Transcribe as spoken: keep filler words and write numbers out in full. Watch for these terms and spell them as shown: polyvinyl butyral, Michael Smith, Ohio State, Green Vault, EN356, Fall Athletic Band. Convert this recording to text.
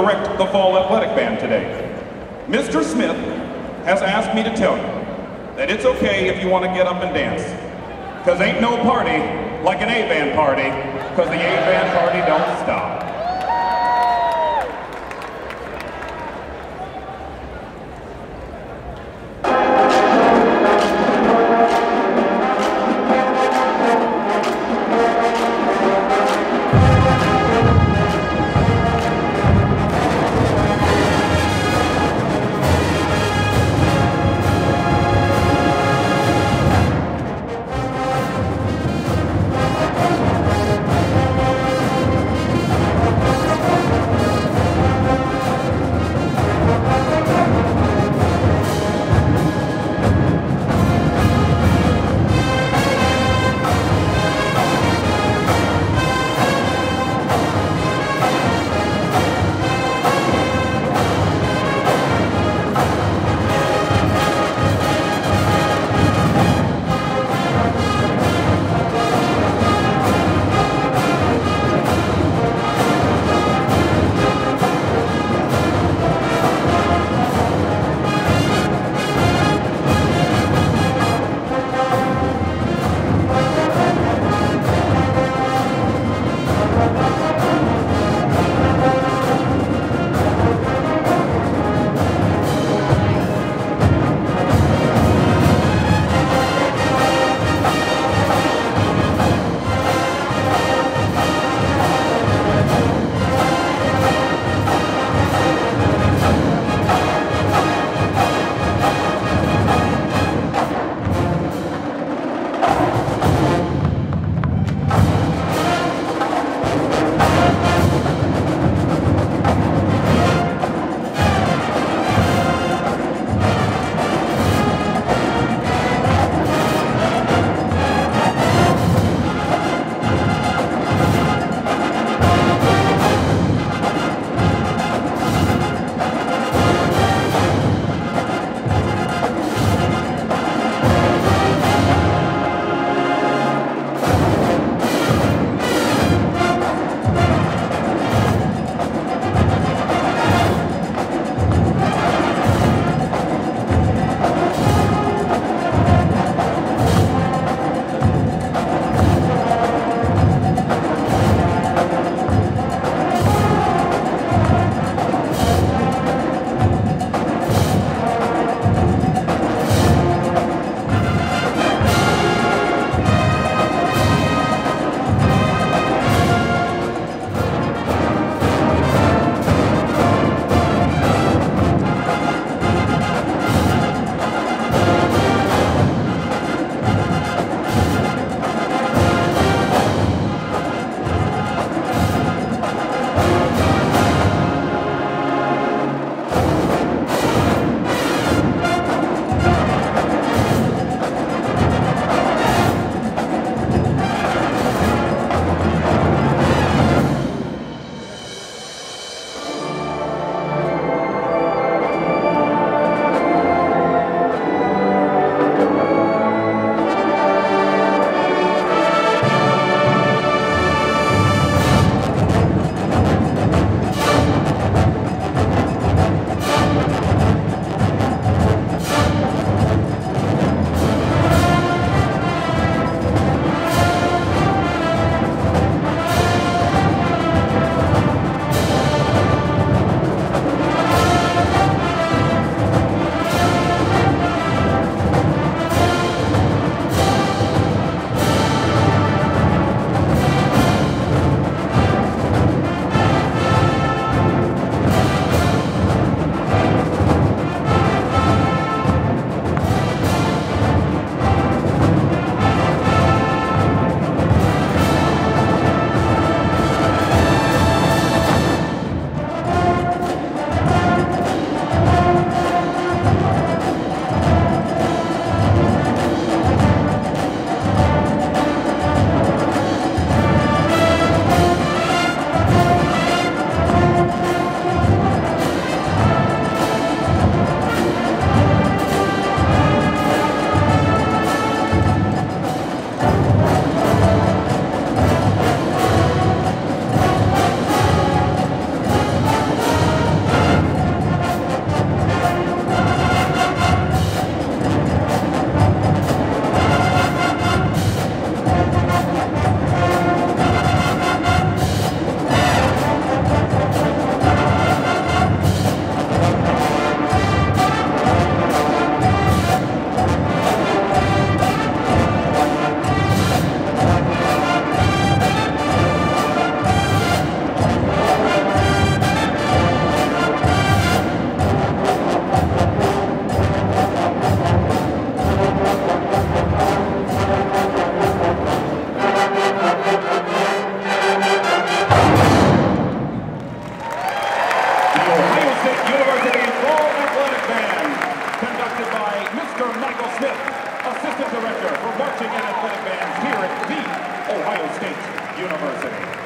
direct the fall athletic band today. Mister Smith has asked me to tell you that it's okay if you want to get up and dance, because ain't no party like an A-band party, because the A-band party don't stop. State University Fall Athletic Band, conducted by Mister Michael Smith, Assistant Director for Marching and Athletic Bands here at the Ohio State University.